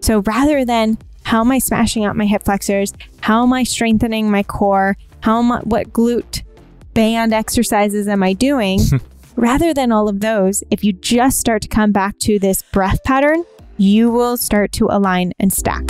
So rather than how am I smashing out my hip flexors? How am I strengthening my core? What glute band exercises am I doing? Rather than all of those, if you just start to come back to this breath pattern, you will start to align and stack.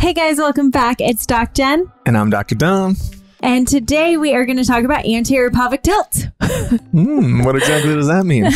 Hey guys, welcome back. It's Doc Jen. And I'm Dr. Dom. And today we are going to talk about anterior pelvic tilt. What exactly does that mean?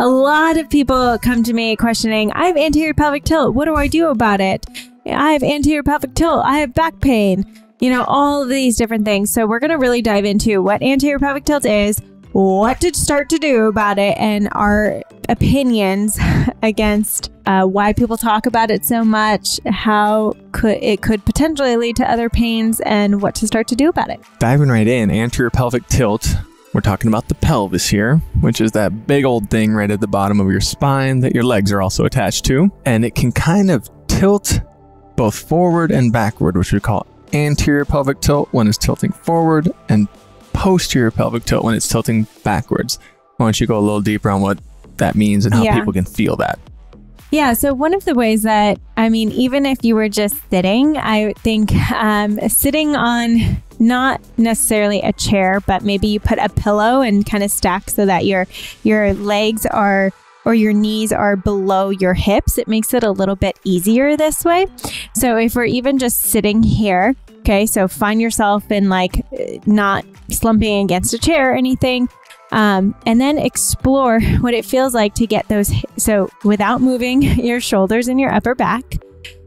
A lot of people come to me questioning, I have anterior pelvic tilt. What do I do about it? I have anterior pelvic tilt. I have back pain. You know, all of these different things. So we're going to really dive into what anterior pelvic tilt is, what to start to do about it, and our opinions against why people talk about it so much, how it could potentially lead to other pains, and what to start to do about it. Diving right in, anterior pelvic tilt. We're talking about the pelvis here, which is that big old thing right at the bottom of your spine that your legs are also attached to. And it can kind of tilt both forward and backward, which we call anterior pelvic tilt when it's tilting forward and posterior pelvic tilt when it's tilting backwards. Why don't you go a little deeper on what that means and how people can feel that? Yeah. So one of the ways that, I mean, even if you were just sitting, I think sitting on not necessarily a chair, but maybe you put a pillow and kind of stack so that your legs are, or your knees are below your hips. It makes it a little bit easier this way. So if we're even just sitting here, okay, so find yourself in like not slumping against a chair or anything. And then explore what it feels like to get those. So without moving your shoulders and your upper back,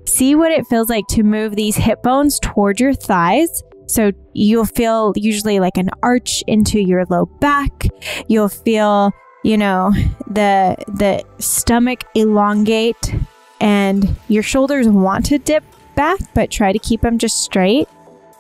see what it feels like to move these hip bones toward your thighs. So you'll feel usually like an arch into your low back. You'll feel, you know, the stomach elongate and your shoulders want to dip back, but try to keep them just straight.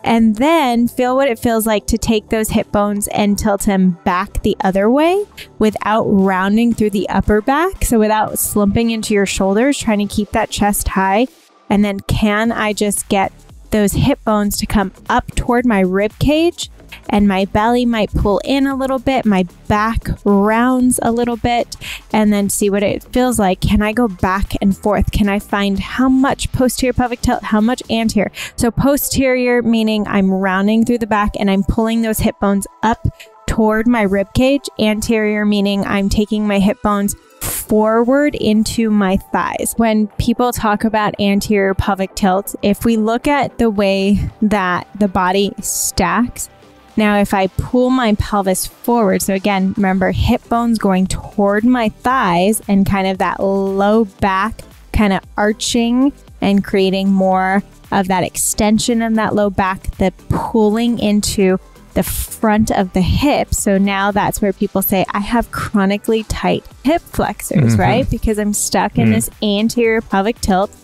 And then feel what it feels like to take those hip bones and tilt them back the other way without rounding through the upper back. So without slumping into your shoulders, trying to keep that chest high. And then can I just get those hip bones to come up toward my rib cage, and my belly might pull in a little bit. My back rounds a little bit, and then see what it feels like. Can I go back and forth? Can I find how much posterior pelvic tilt, how much anterior? So posterior meaning I'm rounding through the back and I'm pulling those hip bones up toward my rib cage. Anterior meaning I'm taking my hip bones forward into my thighs. When people talk about anterior pelvic tilt, if we look at the way that the body stacks, now, if I pull my pelvis forward, so again, remember hip bones going toward my thighs and kind of that low back kind of arching and creating more of that extension in that low back, the pulling into the front of the hip. So now that's where people say, I have chronically tight hip flexors, right? Because I'm stuck in this anterior pelvic tilt,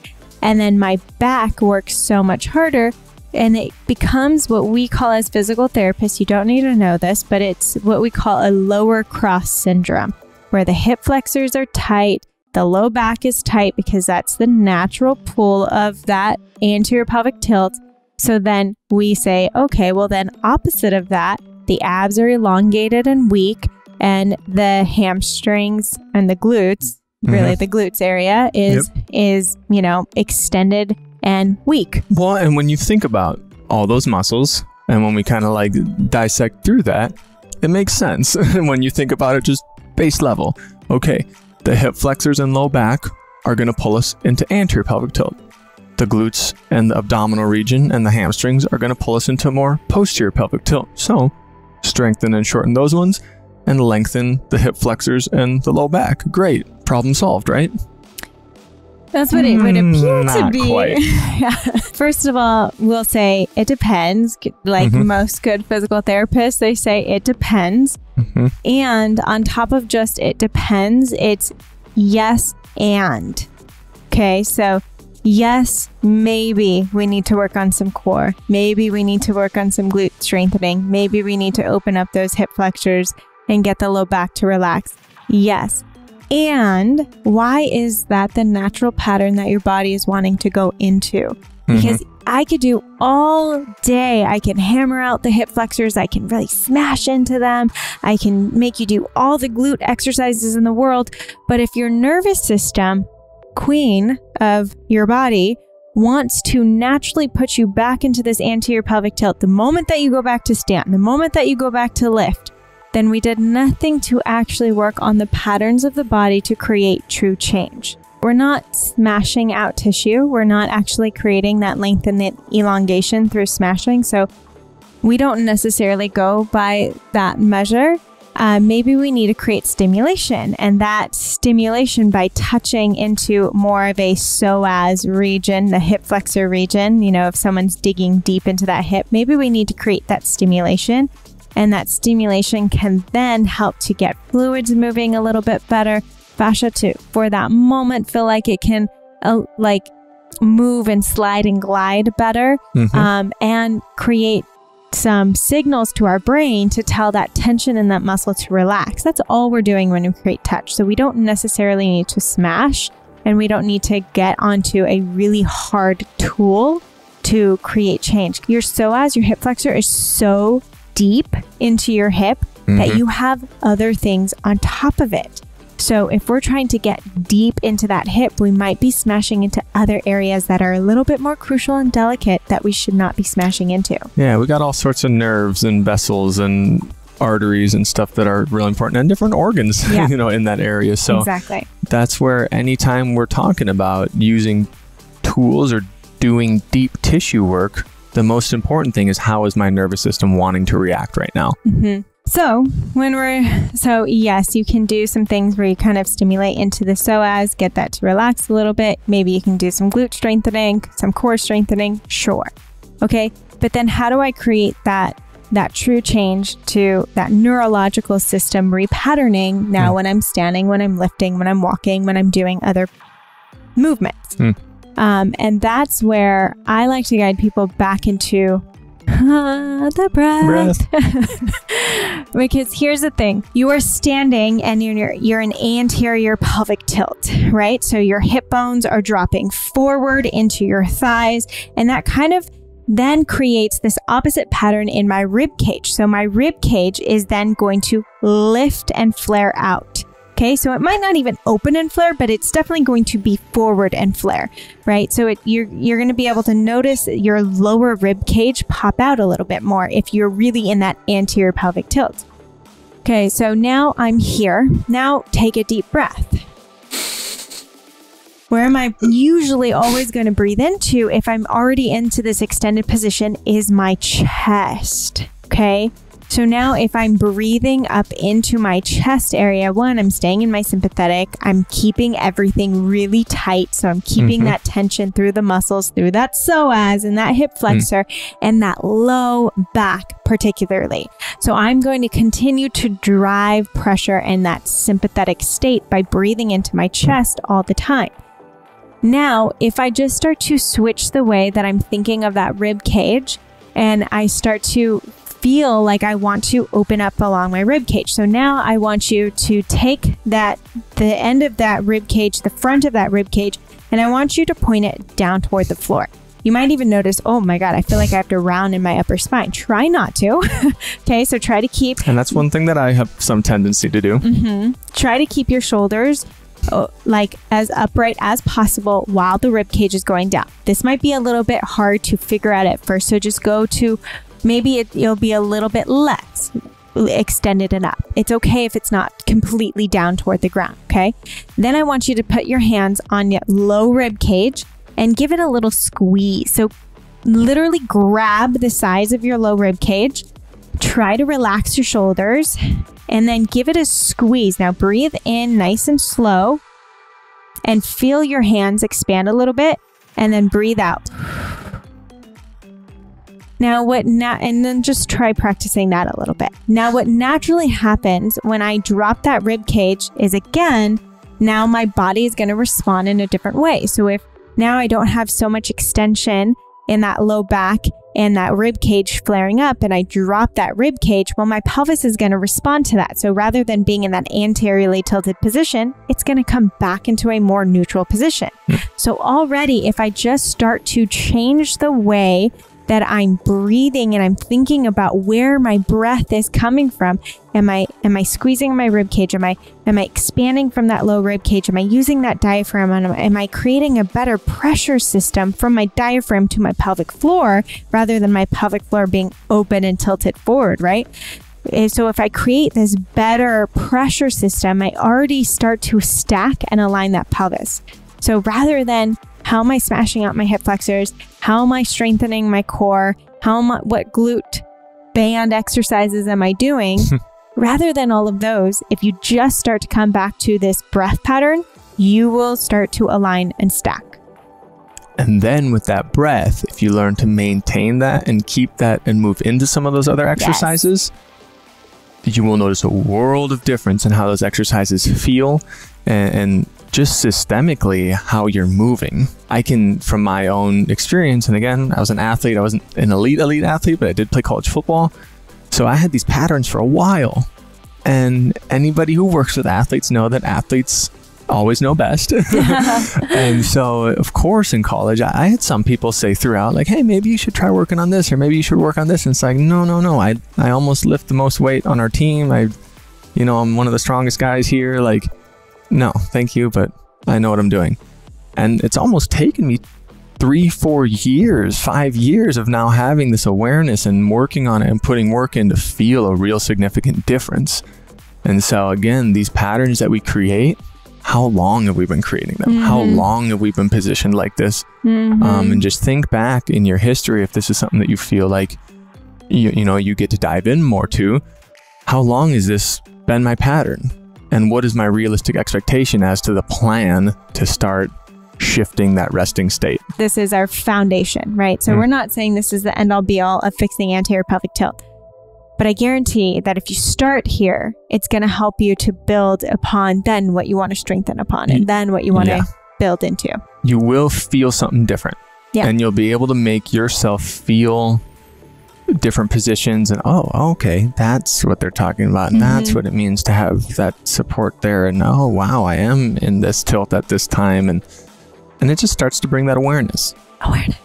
and then my back works so much harder. And it becomes what we call as physical therapists, you don't need to know this, but it's what we call a lower cross syndrome, where the hip flexors are tight, the low back is tight, because that's the natural pull of that anterior pelvic tilt. So then we say, okay, well then opposite of that, the abs are elongated and weak, and the hamstrings and the glutes, really the glutes area is, you know, extended and weak. Well, and when you think about all those muscles, and when we kind of like dissect through that, it makes sense. And when you think about it, just base level, okay, the hip flexors and low back are going to pull us into anterior pelvic tilt. The glutes and the abdominal region and the hamstrings are going to pull us into more posterior pelvic tilt. So strengthen and shorten those ones and lengthen the hip flexors and the low back. Great. Problem solved, right? That's what it would appear to be. Quite. First of all, we'll say it depends. Like most good physical therapists, they say it depends. And on top of just it depends, it's yes and. Okay, so yes, maybe we need to work on some core. Maybe we need to work on some glute strengthening. Maybe we need to open up those hip flexors and get the low back to relax. Yes. And why is that the natural pattern that your body is wanting to go into? Because I could do all day. I can hammer out the hip flexors. I can really smash into them. I can make you do all the glute exercises in the world. But if your nervous system, queen of your body, wants to naturally put you back into this anterior pelvic tilt, the moment that you go back to stand, the moment that you go back to lift, then we did nothing to actually work on the patterns of the body to create true change. We're not smashing out tissue. We're not actually creating that length and that elongation through smashing. So we don't necessarily go by that measure. Maybe we need to create stimulation, and that stimulation by touching into more of a psoas region, the hip flexor region. You know, if someone's digging deep into that hip, maybe we need to create that stimulation, and that stimulation can then help to get fluids moving a little bit better, fascia to, for that moment, feel like it can like move and slide and glide better, and create some signals to our brain to tell that tension in that muscle to relax. That's all we're doing when we create touch. So we don't necessarily need to smash, and we don't need to get onto a really hard tool to create change. Your psoas, your hip flexor, is so deep into your hip that you have other things on top of it. So if we're trying to get deep into that hip, we might be smashing into other areas that are a little bit more crucial and delicate that we should not be smashing into. Yeah, we got all sorts of nerves and vessels and arteries and stuff that are really important, and different organs, you know, in that area. So exactly. That's where anytime we're talking about using tools or doing deep tissue work, the most important thing is, how is my nervous system wanting to react right now? So yes, you can do some things where you kind of stimulate into the psoas, get that to relax a little bit. Maybe you can do some glute strengthening, some core strengthening, sure. Okay, but then how do I create that true change to that neurological system repatterning now when I'm standing, when I'm lifting, when I'm walking, when I'm doing other movements? And that's where I like to guide people back into the breath. Because here's the thing, you are standing and you're in anterior pelvic tilt, right? So your hip bones are dropping forward into your thighs, and that kind of then creates this opposite pattern in my rib cage. So my rib cage is then going to lift and flare out. Okay, so it might not even open and flare, but it's definitely going to be forward and flare, right? So you're going to be able to notice your lower rib cage pop out a little bit more if you're really in that anterior pelvic tilt. Okay, so now I'm here. Now take a deep breath. Where am I usually always going to breathe into if I'm already into this extended position is my chest, okay? So now if I'm breathing up into my chest area, one, I'm staying in my sympathetic. I'm keeping everything really tight. So I'm keeping that tension through the muscles, through that psoas and that hip flexor and that low back particularly. So I'm going to continue to drive pressure in that sympathetic state by breathing into my chest all the time. Now, if I just start to switch the way that I'm thinking of that rib cage, and I start to feel like I want to open up along my rib cage. So now I want you to take the end of that rib cage, the front of that rib cage, and I want you to point it down toward the floor. You might even notice, oh my God, I feel like I have to round in my upper spine. Try not to. Okay, so try to keep. And that's one thing that I have some tendency to do. Try to keep your shoulders like as upright as possible while the rib cage is going down. This might be a little bit hard to figure out at first, so just go to maybe it'll be a little bit less extended and up. It's okay if it's not completely down toward the ground, okay? Then I want you to put your hands on your low rib cage and give it a little squeeze. So literally grab the sides of your low rib cage, try to relax your shoulders, and then give it a squeeze. Now breathe in nice and slow and feel your hands expand a little bit, and then breathe out. Now and then just try practicing that a little bit. Now what naturally happens when I drop that rib cage is, again, now my body is going to respond in a different way. So if now I don't have so much extension in that low back, and that rib cage flaring up and I drop that rib cage, well, my pelvis is going to respond to that. So rather than being in that anteriorly tilted position, it's going to come back into a more neutral position. So already, if I just start to change the way that I'm breathing and I'm thinking about where my breath is coming from, am I squeezing my rib cage? Am I expanding from that low rib cage? Am I using that diaphragm? Am I creating a better pressure system from my diaphragm to my pelvic floor rather than my pelvic floor being open and tilted forward, right? And so if I create this better pressure system, I already start to stack and align that pelvis. So rather than how am I smashing out my hip flexors? How am I strengthening my core? What glute band exercises am I doing? Rather than all of those, if you just start to come back to this breath pattern, you will start to align and stack. And then with that breath, if you learn to maintain that and keep that and move into some of those other exercises, yes, you will notice a world of difference in how those exercises feel and just systemically how you're moving. I can, from my own experience, and again, I was an athlete, I wasn't an elite athlete, but I did play college football. So I had these patterns for a while. And anybody who works with athletes know that athletes always know best. And so of course in college, I had some people say throughout, like, hey, maybe you should try working on this, or maybe you should work on this. And it's like, no, I almost lift the most weight on our team. I'm one of the strongest guys here. Like, no, thank you, but I know what I'm doing. And it's almost taken me 3, 4 years, 5 years of now having this awareness and working on it and putting work in to feel a real significant difference. And so again, these patterns that we create, how long have we been creating them? Mm-hmm. How long have we been positioned like this? Mm-hmm. And just think back in your history, if this is something that you feel like, you get to dive in more to, how long has this been my pattern? And what is my realistic expectation as to the plan to start shifting that resting state? This is our foundation, right? So we're not saying this is the end all be all of fixing anterior pelvic tilt. But I guarantee that if you start here, it's going to help you to build upon then what you want to strengthen upon and then what you want to build into. You will feel something different. Yeah. And you'll be able to make yourself feel different positions and, oh, okay, that's what they're talking about. And that's what it means to have that support there. And, oh, wow, I am in this tilt at this time. And it just starts to bring that awareness. Awareness.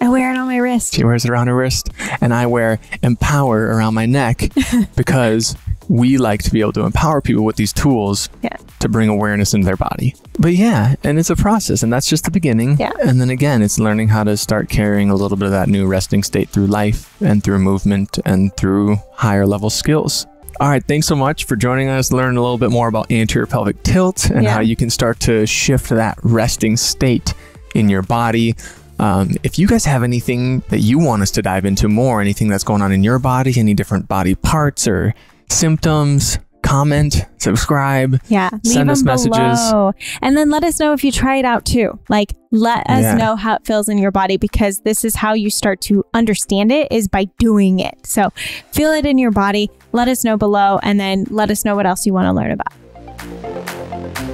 I wear it on my wrist. She wears it around her wrist. And I wear empower around my neck because we like to be able to empower people with these tools to bring awareness into their body. But yeah, and it's a process, and that's just the beginning. Yeah. And then again, it's learning how to start carrying a little bit of that new resting state through life and through movement and through higher level skills. All right, thanks so much for joining us. Learn a little bit more about anterior pelvic tilt and how you can start to shift that resting state in your body. If you guys have anything that you want us to dive into more, anything that's going on in your body, any different body parts or symptoms, comment, subscribe, send us messages. And then let us know if you try it out too. Like, let us know how it feels in your body, because this is how you start to understand it, is by doing it. So feel it in your body, let us know below, and then let us know what else you want to learn about.